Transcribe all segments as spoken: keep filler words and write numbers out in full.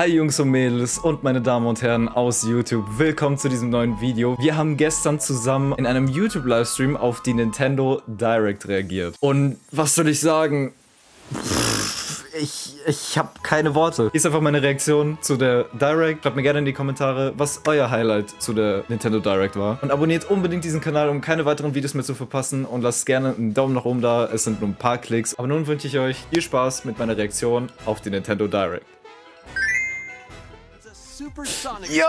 Hi Jungs und Mädels und meine Damen und Herren aus YouTube, willkommen zu diesem neuen Video. Wir haben gestern zusammen in einem YouTube-Livestream auf die Nintendo Direct reagiert. Und was soll ich sagen? Ich, ich habe keine Worte. Hier ist einfach meine Reaktion zu der Direct. Schreibt mir gerne in die Kommentare, was euer Highlight zu der Nintendo Direct war. Und abonniert unbedingt diesen Kanal, um keine weiteren Videos mehr zu verpassen. Und lasst gerne einen Daumen nach oben da, es sind nur ein paar Klicks. Aber nun wünsche ich euch viel Spaß mit meiner Reaktion auf die Nintendo Direct. Supersonic Yo!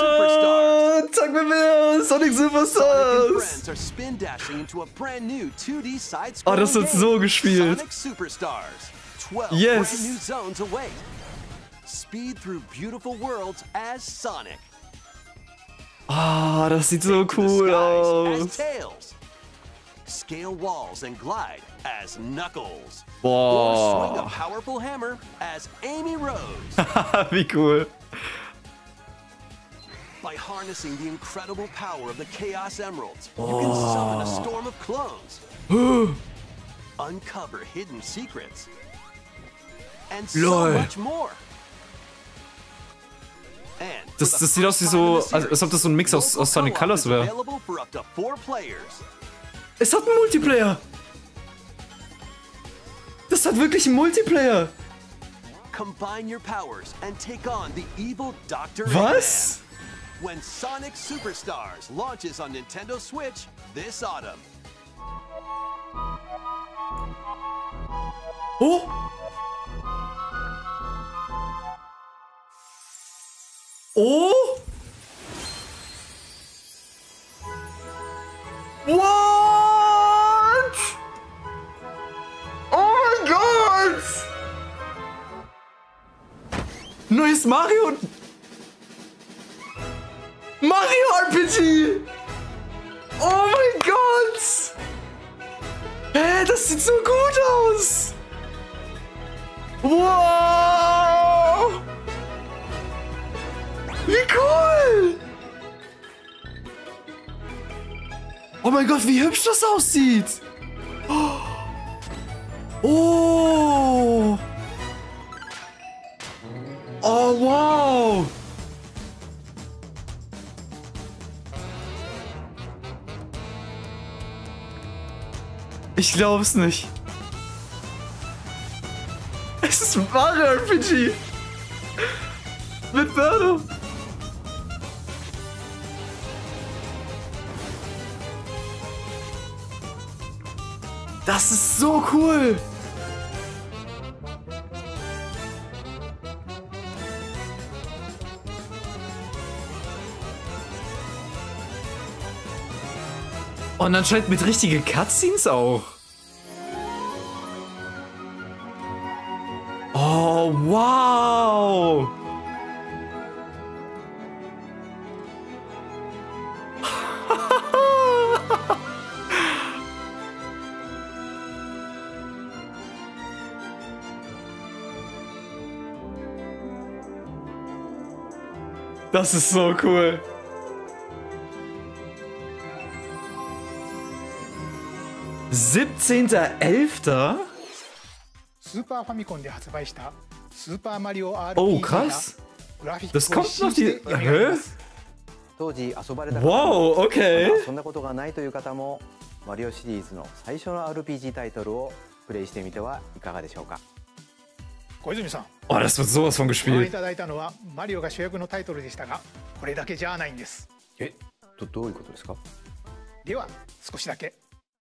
Superstars. Zeig mir mehr! Sonic Superstars! Oh, das wird so gespielt! Sonic Superstars. twelve yes. Brand new zones await. Speed through beautiful worlds as Sonic. Ah, oh, das sieht so cool aus! Scale walls and glide as Knuckles. Boah. Or swing a powerful hammer as Amy Rose. Wie cool. By harnessing the incredible power of the Chaos Emeralds, oh. you can summon a storm of clones. Uncover hidden secrets. And so much more. And das, das sieht aus wie so, als, als ob das so ein Mix aus, aus Sonic Colors wäre. Es hat einen Multiplayer! Das hat wirklich einen Multiplayer! Combine your powers and take on the evil Doctor Was? Eggman. When Sonic Superstars launches on Nintendo Switch this autumn. Oh! Oh! Wow! Neues Mario... Mario R P G! Oh mein Gott! Hä, das sieht so gut aus! Wow! Wie cool! Oh mein Gott, wie hübsch das aussieht! Oh! Oh, wow! Ich glaub's nicht. Es ist ein Mario R P G! Mit Birdo! Das ist so cool! Und anscheinend mit richtigen Cutscenes auch. Oh, wow. Das ist so cool. siebzehnter elfter Oh, krass. Das kommt noch die... Hä? Wow, okay. Oh, das wird sowas von gespielt.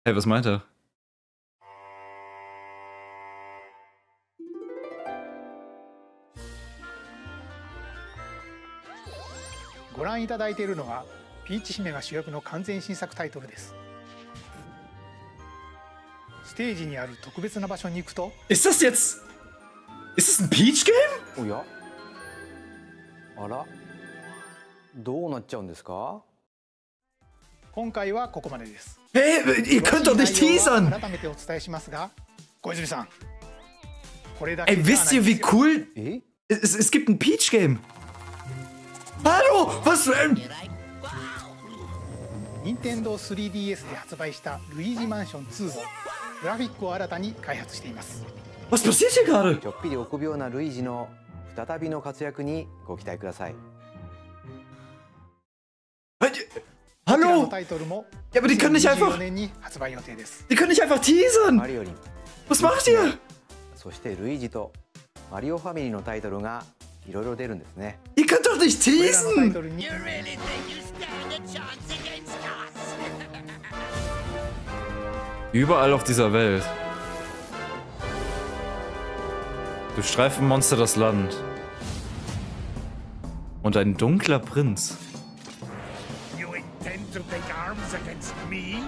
Hey, was meint er? Ist das jetzt... Ist das ein Peach-Game? Oh ja. Ara? Hey, ihr könnt doch nicht teasern! Ey, wisst ihr, wie cool... Es, es gibt ein Peach-Game! Hallo! Was denn? Nintendo three D S で発売したルイージマンションtwo グラフィックを新たに開発しています。Was passiert hier gerade? 再びの活躍にご期待ください。Hallo! Ja, aber die können nicht einfach. Die können nicht einfach teasern! Was macht ihr? Ihr könnt doch nicht teasen! Überall auf dieser Welt durchstreifen Monster das Land. Und ein dunkler Prinz. You intend to take arms against me?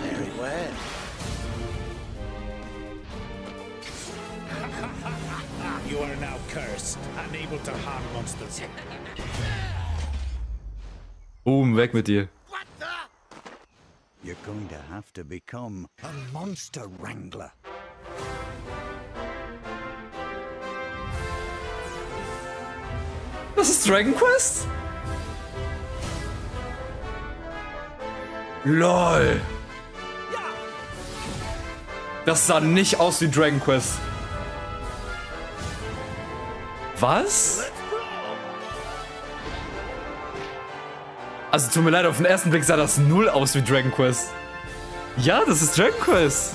Very well. You are now cursed, unable to harm monsters. Boom, weg mit dir. What the? You're going to have to become a monster wrangler. Das ist Dragon Quest? LOL! Das sah nicht aus wie Dragon Quest. Was? Also tut mir leid, auf den ersten Blick sah das null aus wie Dragon Quest. Ja, das ist Dragon Quest.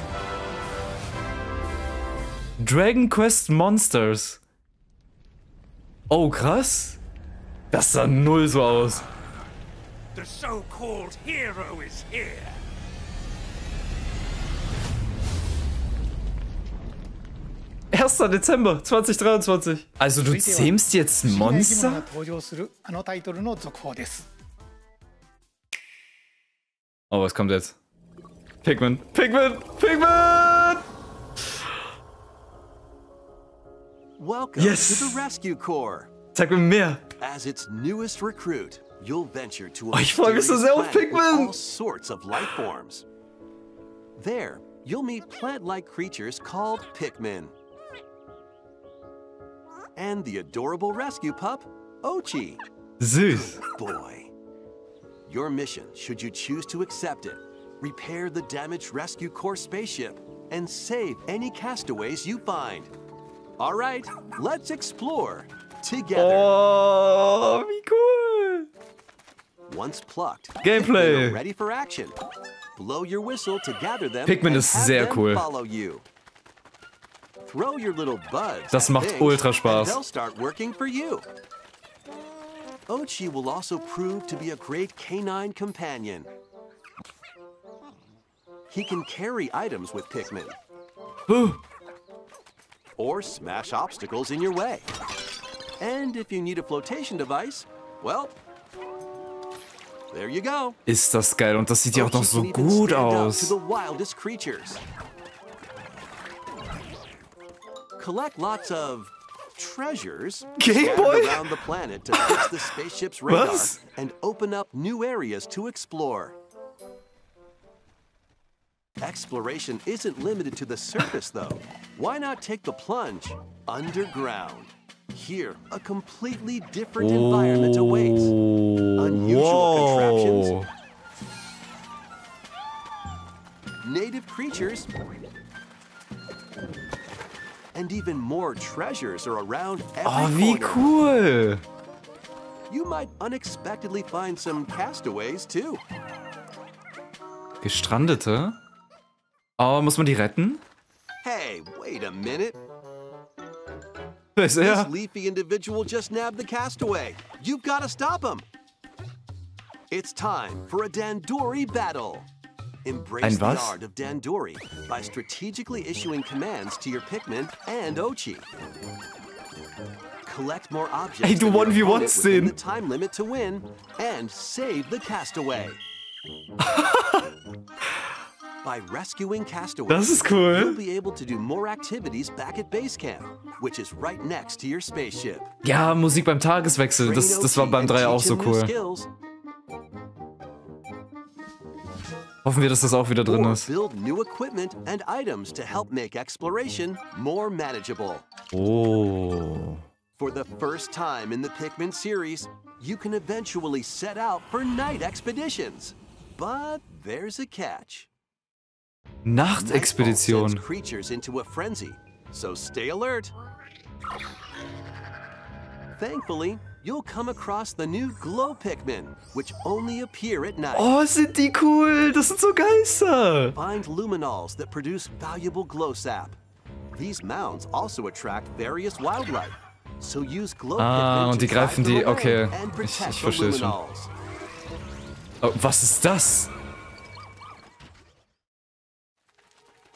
Dragon Quest Monsters. Oh, krass. Das sah null so aus. The so-called hero is here. erster Dezember zweitausenddreiundzwanzig. Also du zähmst jetzt ein Monster? Oh, was kommt jetzt? Pikmin, Pikmin, Pikmin! Welcome yes. to the Rescue Corps. Zeig mir mehr. As its newest recruit, you'll venture to a oh, ich freue mich so sehr auf Pikmin. All sorts of life forms. There, you'll meet plant-like creatures called Pikmin. And the adorable rescue pup, Oatchi. Zeus. Boy. Your mission, should you choose to accept it, repair the damaged Rescue Corps spaceship and save any castaways you find. All right, let's explore together. Oh, wie cool! Once plucked, Gameplay are ready for action. Blow your whistle to gather them. Pikmin ist sehr cool. Follow you. Throw your little buds. Das macht ultra Spaß. They'll start working for you. Oatchi will also prove to be a great canine companion. He can carry items with Pikmin. Or smash obstacles in your way. And if you need a flotation device, well, there you go. Ist das geil und das sieht ja auch noch so gut aus. Collect lots of treasures around the planet to fix the spaceship's radar and open up new areas to explore. Exploration isn't limited to the surface, though. Why not take the plunge underground? Here, a completely different oh, environment awaits. Unusual whoa. contraptions, native creatures, and even more treasures are around every oh, wie corner. Cool! You might unexpectedly find some castaways, too. Gestrandete? Oh, muss man die retten? Hey, wait a minute. This leafy individual just nabbed the castaway. You've got to stop him. It's time for a Dandori battle. Embrace the art of Dandori by strategically issuing commands to your Pikmin and Oatchi. Collect more objects hey, do one v one within the time limit to win and save the castaway. By rescuing castaways, cool. you'll be able to do more activities back at base camp, which is right next to your spaceship. Ja, Musik beim Tageswechsel, das, das war beim Dreier auch so cool. Hoffen wir, dass das auch wieder drin ist. Oh. For the first time in the Pikmin series, you can eventually set out for night expeditions. But there's a catch. Nachtexpedition. Creatures into a frenzy, so stay alert. Thankfully, you'll come across the new Glow Pikmin, which only appear at night. Oh, sind die cool! Das sind so Geister! Find Luminols that produce valuable glow sap. These mounds also attract various wildlife. So use glow ah, und die greifen die. Okay, ich, ich verstehe schon. Oh, was ist das?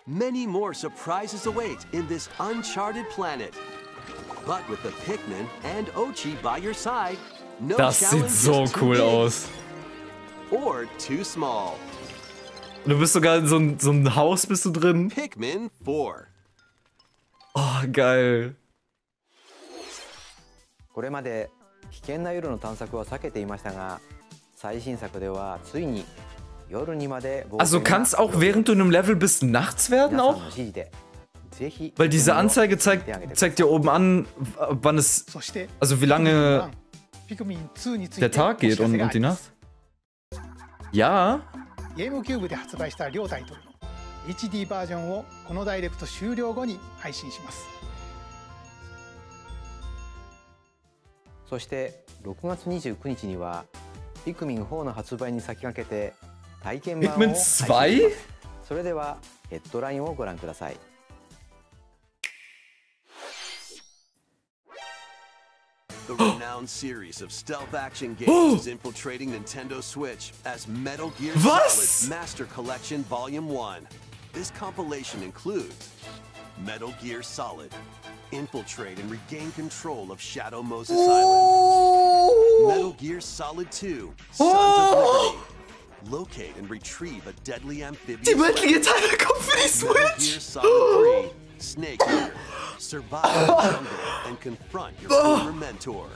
Many more surprises await in this uncharted planet. But with the Pikmin and Oatchi by your side, no das sieht so cool aus. Or too small. Du bist sogar in so ein, so ein Haus bist du drin. Pikmin four. Oh, geil. Also kannst auch während du in einem Level bist nachts werden auch? Weil diese Anzeige zeigt, zeigt dir oben an, wann es, also wie lange der Tag geht und, und die Nacht. Ja. Pikmin zwei? The renowned series of stealth action games oh. is infiltrating Nintendo Switch as Metal Gear Solid Master Collection Volume one. This compilation includes Metal Gear Solid, infiltrate and regain control of Shadow Moses oh. Island. Metal Gear Solid two, Sons oh. of Liberty, locate and retrieve a deadly amphibious. Die mögliche Teile kommen für die Switch. Metal Gear Solid three, Snake Eater. Survive the jungle and confront your former mentor.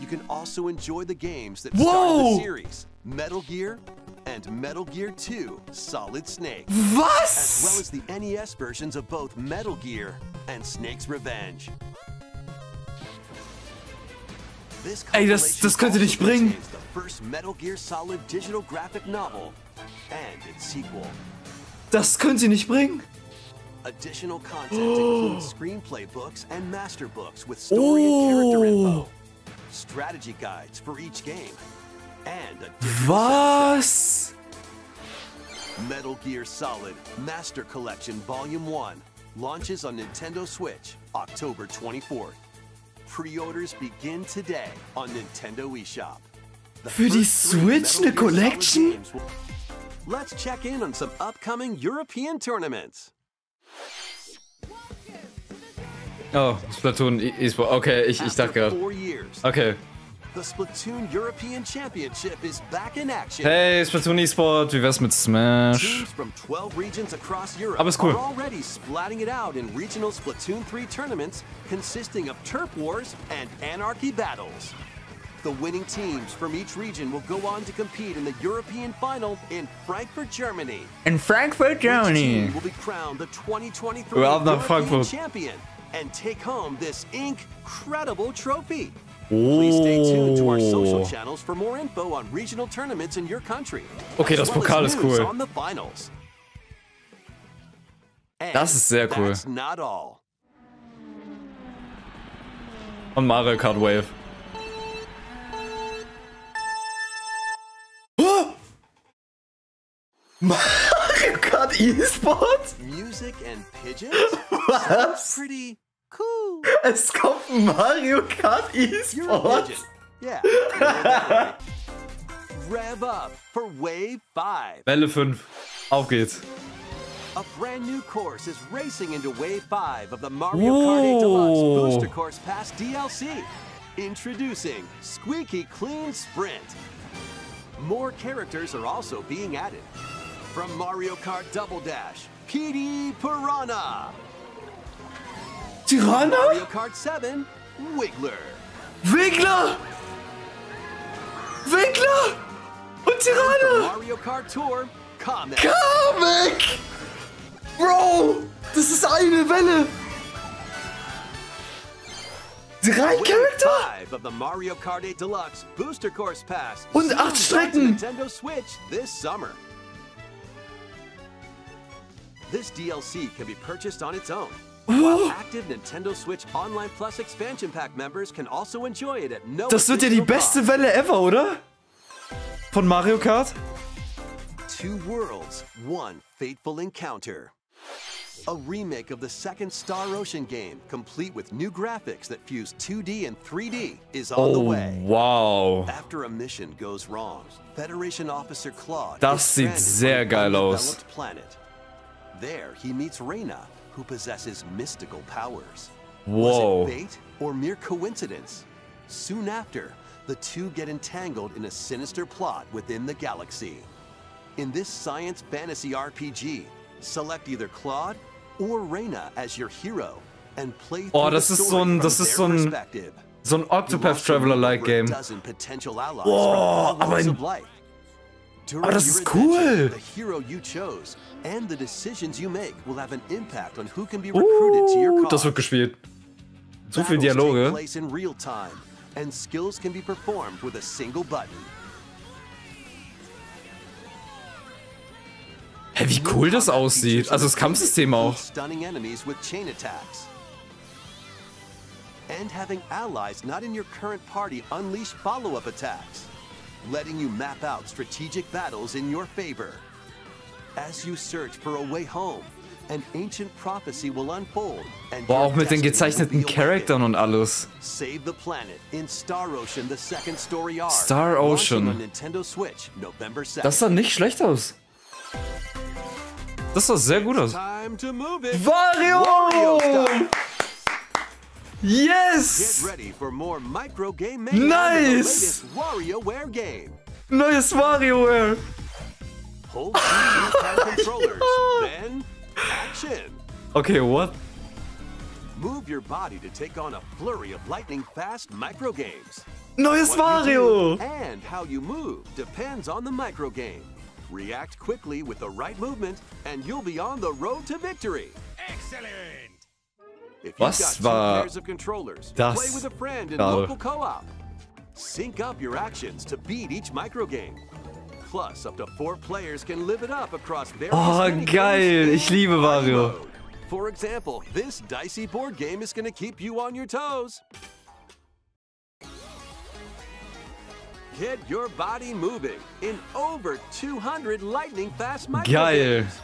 You can also enjoy the games that started the series, Metal Gear and Metal Gear two Solid Snake. Was? As well as the N E S versions of both Metal Gear and Snake's Revenge. This Ey, das, das könnte dich bringen. The first Metal Gear Solid digital graphic novel and its sequel. Das könnte nicht bringen. Additional content includes screenplay books and master books with story oh. and character info, strategy guides for each game, and a Was? Metal Gear Solid Master Collection Volume one launches on Nintendo Switch October twenty-fourth. Pre-orders begin today on Nintendo eShop. The Für die Switch eine Collection? Let's check in on some upcoming European tournaments. Oh, Splatoon eSport. Okay, ich, ich dachte gerade. Okay. Hey, Splatoon eSport, wie wär's mit Smash? Aber ist cool. The winning teams from each region will go on to compete in the European final in Frankfurt, Germany. In Frankfurt, Germany. Will be crowned the twenty twenty-three European champion and take home this incredible trophy. Oh. Please stay tuned to our social channels for more info on regional tournaments in your country. Okay, das Pokal ist cool. On the finals. Das ist sehr cool. That's not all. Und Mario Kart Wave. Mario Kart eSports? Music and pigeons? Was? That's pretty cool. Es kommt Mario Kart eSports? Yeah. Rev up for Wave five. Welle fünf. Auf geht's. A brand new course is racing into Wave five of the Mario Kart eight Deluxe Booster Course Pass D L C. Introducing Squeaky Clean Sprint. More characters are also being added. From Mario Kart Double Dash, Kitty Piranha. Piranha? Mario Kart seven, Wiggler. Wiggler! Wiggler! Und Piranha! Mario Kart Tour, Comic. Comic! Bro, das ist eine Welle. Drei Charakter? Of the Mario Kart eight Deluxe Booster Course Pass. Und acht Strecken. Nintendo Switch this summer. This D L C can be purchased on its own. While active Nintendo Switch Online Plus Expansion Pack members can also enjoy it at no. Das wird ja die beste Welle ever, oder? Von Mario Kart? Two worlds, one fateful encounter. A remake of the second Star Ocean game, complete with new graphics that fuse two D and three D, is on oh, the way. Wow. After a mission goes wrong, Federation Officer Claude das sieht sehr geil aus. Planet. There he meets Reyna, who possesses mystical powers. Whoa. Was it fate or mere coincidence? Soon after, the two get entangled in a sinister plot within the galaxy. In this science fantasy R P G, select either Claude or Reyna as your hero and play through the story from their perspective. So an Octopath Traveler-like game. Wow, aber ein... Aber das ist cool. The hero you chose and the decisions you make will have an impact on who can be recruited to your cause. Das wird gespielt. So viel Dialoge. And skills can be performed with a single button. Hey, wie cool das aussieht. Also das Kampfsystem auch. Stunning enemies with chain attacks. And having allies not in your current party unleash follow-up attacks, letting you map out strategic battles in your favor. As you search for a way home, an ancient prophecy will unfold. And wow, auch mit den gezeichneten Charakteren und alles. Save the planet in Star Ocean the Second Story R. Star Ocean. Nintendo Switch, November second. Das sah nicht schlecht aus. Das sah sehr gut aus. Wario! Yes! Nice! Neues WarioWare! Okay, what? Move your body to take on a flurry of lightning fast micro games. Neues Wario! And how you move depends on the micro game. React quickly with the right movement and you'll be on the road to victory. Excellent. If you've got two pairs of controllers, play with a friend in local co-op. Sync up your actions to beat each micro game. Plus up to four players can live it up across various oh, geil. Ich liebe Wario. For example, this dicey board game is going to keep you on your toes. Get your body moving in over two hundred lightning fast micro games.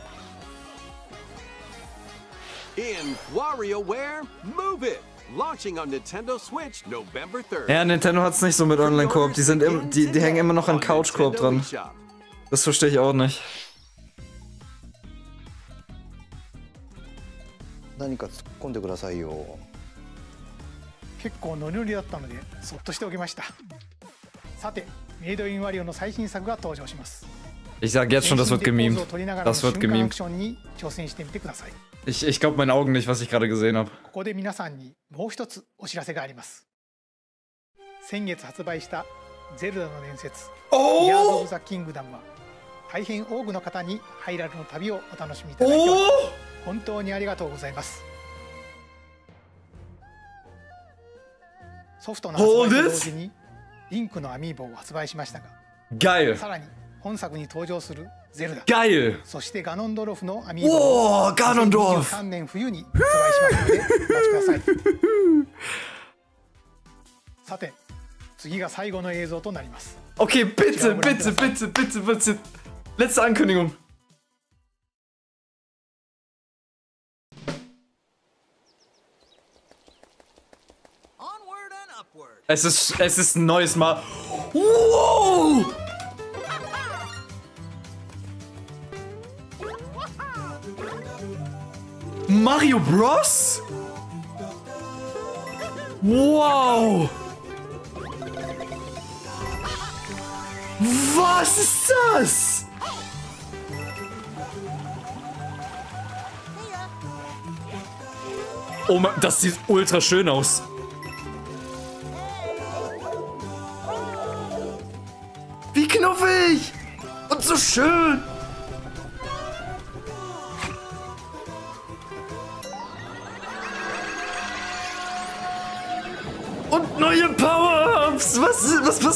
In WarioWare Move It, launching on Nintendo Switch November third. Ja, Nintendo hat's nicht so mit Online Koop, die sind im, die, die hängen immer noch an Couch Koop dran. Das verstehe ich auch nicht. Ich sag jetzt schon, das wird gemimt. Das wird gemimt. Ich, ich glaub meinen Augen nicht, was ich gerade gesehen habe. Oh! Oh! Hold it! Geil! Geil! Oh, Ganondorf! Okay, bitte, bitte, bitte, bitte, bitte. Letzte Ankündigung. Es ist, es ist ein neues Mal. Wow! Mario Bros? Wow! Was ist das? Oh Mann, das sieht ultra schön aus. Knuffig! Und so schön! Und neue Power-Ups! Was, was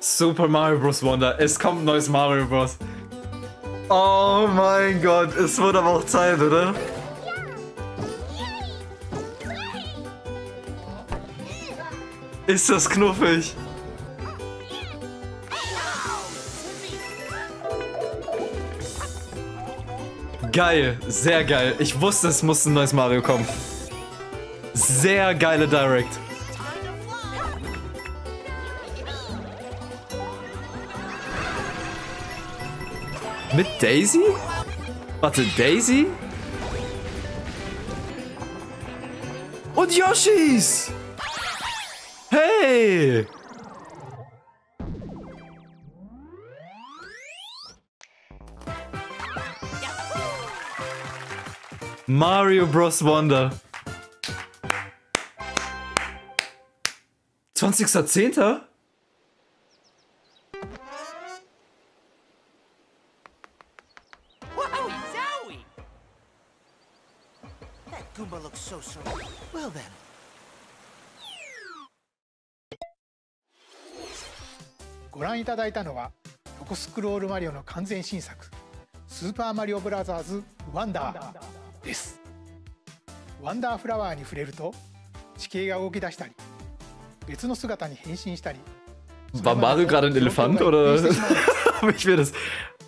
Super Mario Bros. Wonder. Es kommt ein neues Mario Bros. Oh mein Gott, es wird aber auch Zeit, oder? Ist das knuffig? Geil, sehr geil. Ich wusste, es muss ein neues Mario kommen. Sehr geile Direct. Mit Daisy? Warte, Daisy? Und Yoshis! Hey! Mario Bros. Wonder. zwanzigster zehnter?ご覧いただいたのは横スクロールマリオの完全新作スーパーマリオブラザーズワンダーです。ワンダーフラワーに触れると地形が動き出したり別の姿に変身したり。War Mario gerade ein Elefant oder? Ich will das.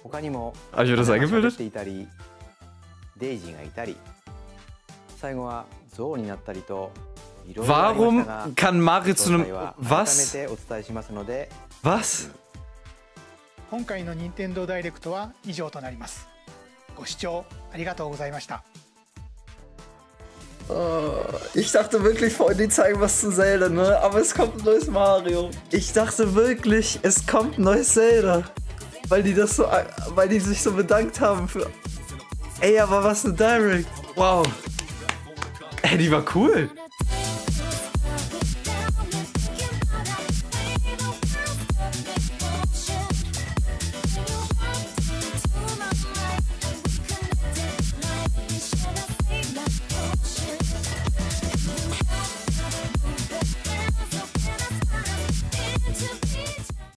Habe ich mir das eingebildet? Warum kann Mario zu einem was? Was? 今回の Nintendo Direct は以上となります。ご視聴ありがとうございました。Oh, ich dachte wirklich, die zeigen was zu Zelda, ne? Aber es kommt ein neues Mario. Ich dachte wirklich, es kommt ein neues Zelda. Weil die das so, weil die sich so bedankt haben für... Ey, aber was eine Direct. Wow. Ey, die war cool.